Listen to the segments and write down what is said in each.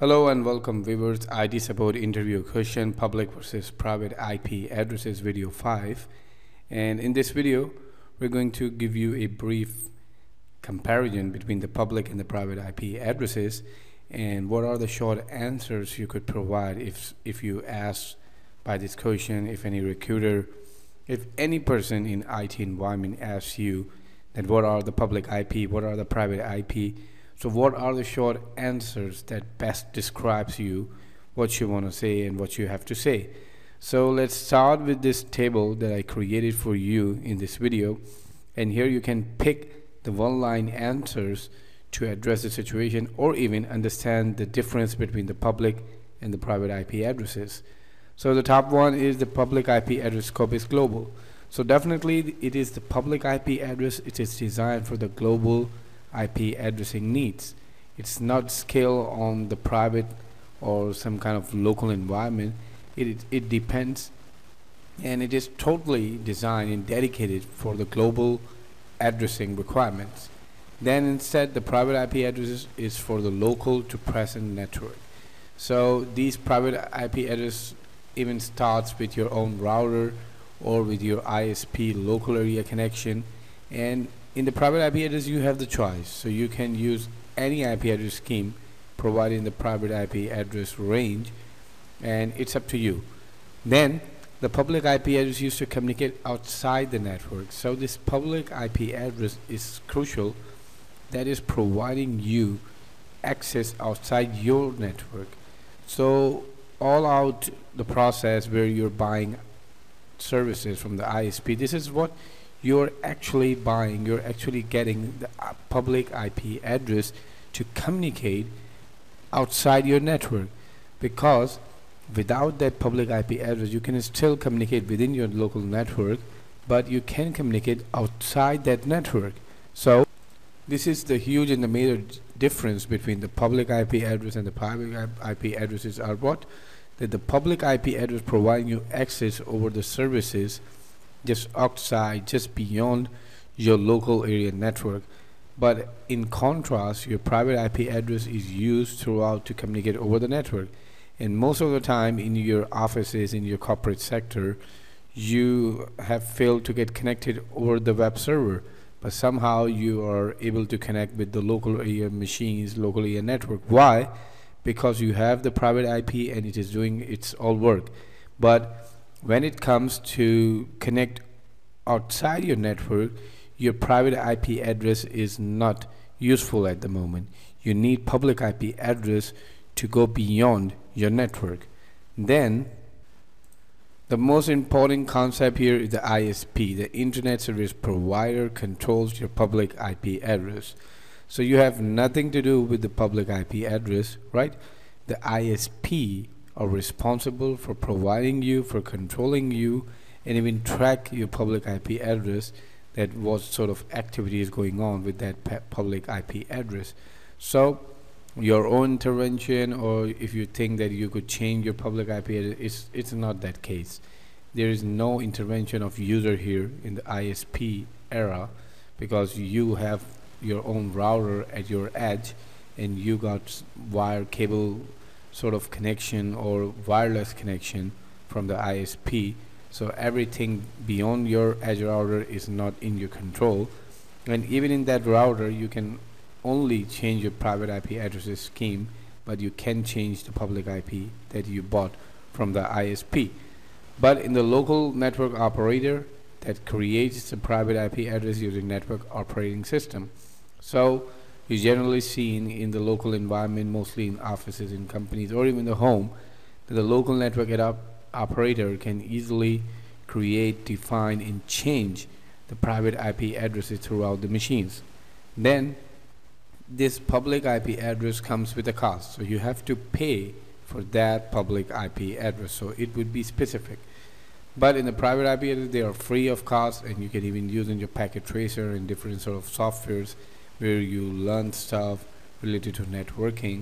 Hello and welcome viewers. IT support interview question, public versus private IP addresses, video 5. And in this video we're going to give you a brief comparison between the public and the private IP addresses and what are the short answers you could provide if you asked by this question, if any recruiter, if any person in IT environment asks you that what are the public IP, what are the private IP. So what are the short answers that best describes you, what you want to say and what you have to say. So let's start with this table that I created for you in this video, and here you can pick the one-line answers to address the situation or even understand the difference between the public and the private IP addresses. So the top one is the public IP address scope is global. So definitely it is the public IP address. It is designed for the global IP addressing needs. It's not scale on the private or some kind of local environment. It depends, and it is totally designed and dedicated for the global addressing requirements. Then instead the private IP address is for the local to present network. So these private IP address even starts with your own router or with your ISP local area connection, and in the private IP address you have the choice, so you can use any IP address scheme providing the private IP address range, and it's up to you. Then the public IP address used to communicate outside the network. So this public IP address is crucial, that is providing you access outside your network. So all out the process where you're buying services from the ISP, this is what you're actually buying. You're actually getting the public IP address to communicate outside your network, because without that public IP address you can still communicate within your local network, but you can communicate outside that network. So this is the huge and the major difference between the public IP address and the private IP addresses are what? That the public IP address providing you access over the services just outside, just beyond your local area network. But in contrast, your private IP address is used throughout to communicate over the network. And most of the time in your offices, in your corporate sector, you have failed to get connected over the web server, but somehow you are able to connect with the local area machines, local area network. Why? Because you have the private IP and it is doing its all work. But when it comes to connect outside your network, your private IP address is not useful at the moment. You need public IP address to go beyond your network. Then the most important concept here is the ISP. The internet service provider controls your public IP address. So you have nothing to do with the public IP address, right? The ISP are responsible for providing you, for controlling you, and even track your public IP address, that what sort of activity is going on with that public IP address. So your own intervention, or if you think that you could change your public IP address, it's not that case. There is no intervention of user here in the ISP era, because you have your own router at your edge and you got wire cable sort of connection or wireless connection from the ISP. So everything beyond your edge router is not in your control, and even in that router you can only change your private IP addresses scheme, but you can change the public IP that you bought from the ISP. But in the local network operator that creates the private IP address using network operating system. So is generally seen in the local environment, mostly in offices, in companies, or even the home, that the local network operator can easily create, define, and change the private IP addresses throughout the machines. Then this public IP address comes with a cost, so you have to pay for that public IP address, so it would be specific. But in the private IP address they are free of cost, and you can even use in your packet tracer and different sort of softwares where you learn stuff related to networking.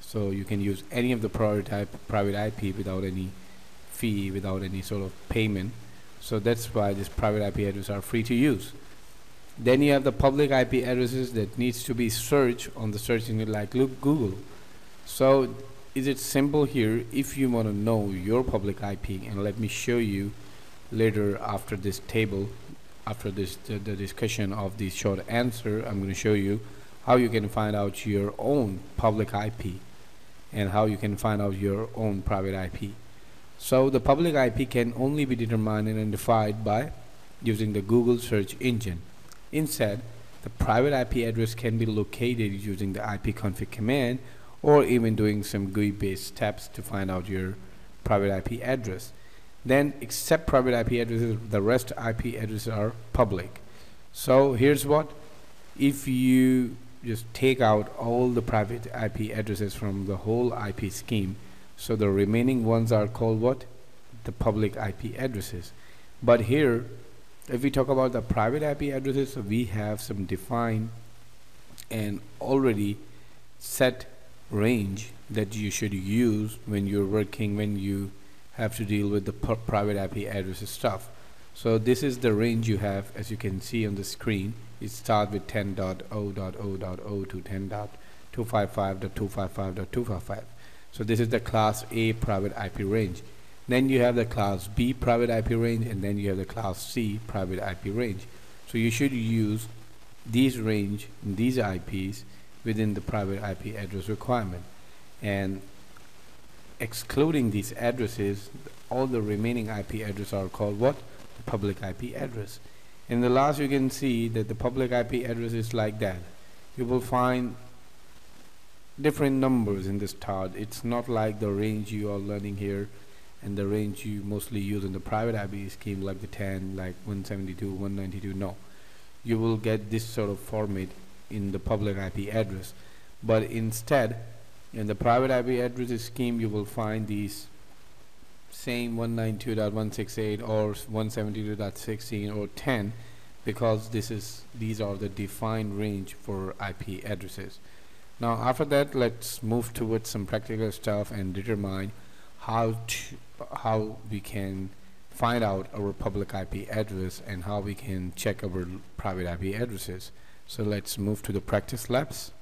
So you can use any of the private IP without any fee, without any sort of payment. So that's why these private IP addresses are free to use. Then you have the public IP addresses that needs to be searched on the search engine like Google. So is it simple here? If you want to know your public IP, and let me show you later after this table, after this the discussion of the short answer, I'm going to show you how you can find out your own public IP and how you can find out your own private IP. So the public IP can only be determined and identified by using the Google search engine. Instead, the private IP address can be located using the ipconfig command, or even doing some GUI-based steps to find out your private IP address. Then, except private IP addresses, the rest IP addresses are public. So here's what: if you just take out all the private IP addresses from the whole IP scheme, so the remaining ones are called what? The public IP addresses. But here, if we talk about the private IP addresses, we have some defined and already set range that you should use when you're working, when you have to deal with the private IP addresses stuff. So this is the range you have, as you can see on the screen. It starts with 10.0.0.0 to 10.255.255.255. So this is the class A private IP range. Then you have the class B private IP range, and then you have the class C private IP range. So you should use these range, these IPs within the private IP address requirement, and excluding these addresses, all the remaining IP addresses are called what? The public IP address. In the last, you can see that the public IP address is like that. You will find different numbers in this chart. It's not like the range you are learning here and the range you mostly use in the private IP scheme, like the 10, like 172, 192, no. You will get this sort of format in the public IP address, but instead in the private IP address scheme you will find these same 192.168 or 172.16 or 10, because these are the defined range for IP addresses. Now after that, let's move towards some practical stuff and determine how we can find out our public IP address and how we can check our private IP addresses. So let's move to the practice labs.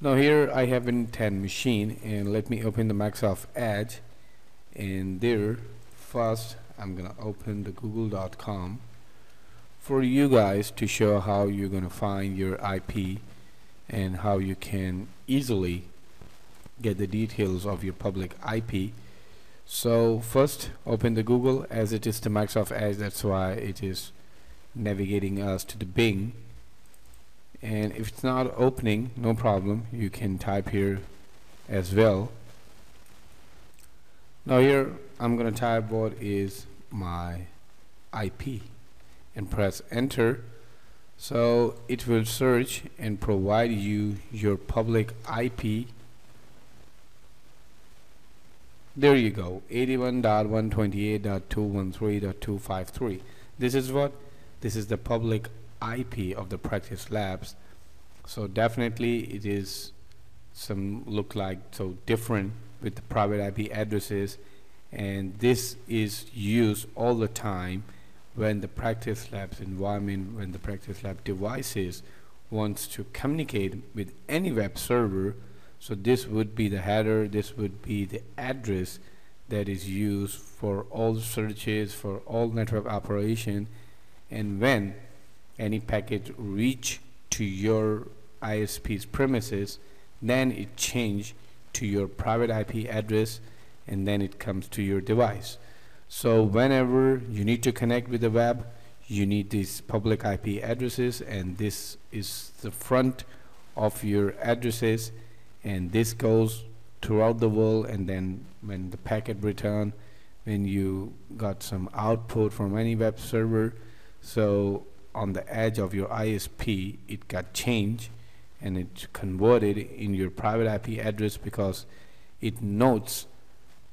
Now here I have an 10 machine, and let me open the Microsoft Edge, and there first I'm gonna open the google.com for you guys to show how you're gonna find your IP and how you can easily get the details of your public IP. So first open the Google, as it is the Microsoft Edge, that's why it is navigating us to the Bing. And if it's not opening, no problem, you can type here as well. Now here I'm going to type what is my IP and press enter. So it will search and provide you your public IP. There you go, 81.128.213.253. This is what? This is the public IP of the practice labs. So definitely it is some look like so different with the private IP addresses, and this is used all the time when the practice labs environment, when the practice lab devices wants to communicate with any web server. So this would be the header, this would be the address that is used for all searches, for all network operation. And when any packet reach to your ISP's premises, then it change to your private IP address, and then it comes to your device. So whenever you need to connect with the web, you need these public IP addresses, and this is the front of your addresses, and this goes throughout the world. And then when the packet return, when you got some output from any web server, so on the edge of your ISP it got changed and it converted in your private IP address, because it notes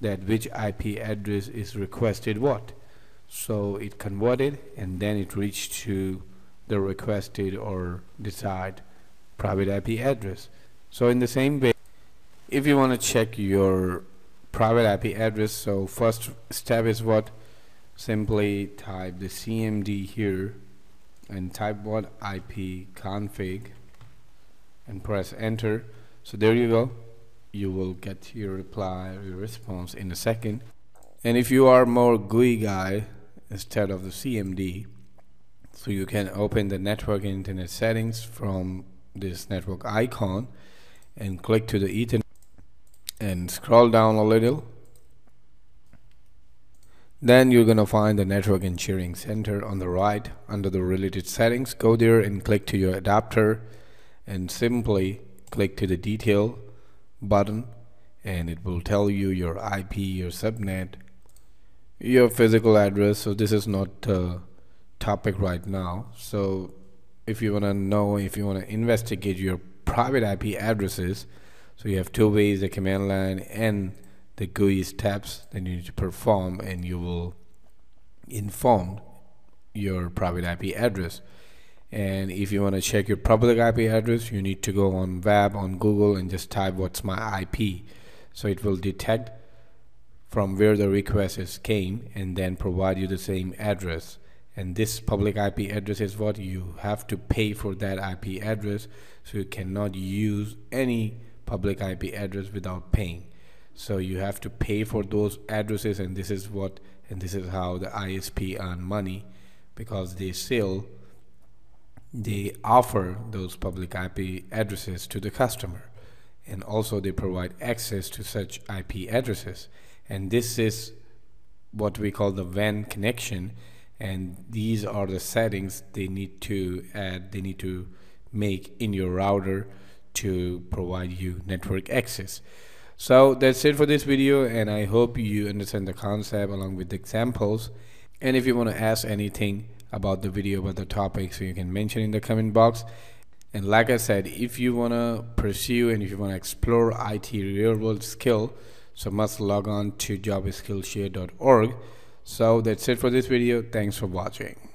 that which IP address is requested what. So it converted and then it reached to the requested or desired private IP address. So in the same way, if you want to check your private IP address, so first step is what? Simply type the CMD here and type what? IP config and press enter. So there you go, you will get your reply, your response in a second. And if you are more GUI guy instead of the CMD, so you can open the network and internet settings from this network icon and click to the Ethernet and scroll down a little. Then you're gonna find the network and sharing center on the right under the related settings. Go there and click to your adapter and simply click to the detail button, and it will tell you your IP, your subnet, your physical address. So this is not a topic right now. So if you want to know, if you want to investigate your private IP addresses, so you have two ways, the command line and the GUI steps that you need to perform, and you will inform your private IP address. And if you want to check your public IP address, you need to go on web, on Google, and just type what's my IP. So it will detect from where the request is came and then provide you the same address. And this public IP address is what you have to pay for, that IP address. So you cannot use any public IP address without paying. So you have to pay for those addresses, and this is what, and this is how the ISP earn money, because they offer those public IP addresses to the customer, and also they provide access to such IP addresses. And this is what we call the WAN connection, and these are the settings they need to add, they need to make in your router to provide you network access. So that's it for this video, and I hope you understand the concept along with the examples. And if you want to ask anything about the video, about the topic, so you can mention in the comment box. And like I said, if you want to pursue and if you want to explore IT real world skill, so must log on to jobskillshare.org. So that's it for this video. Thanks for watching.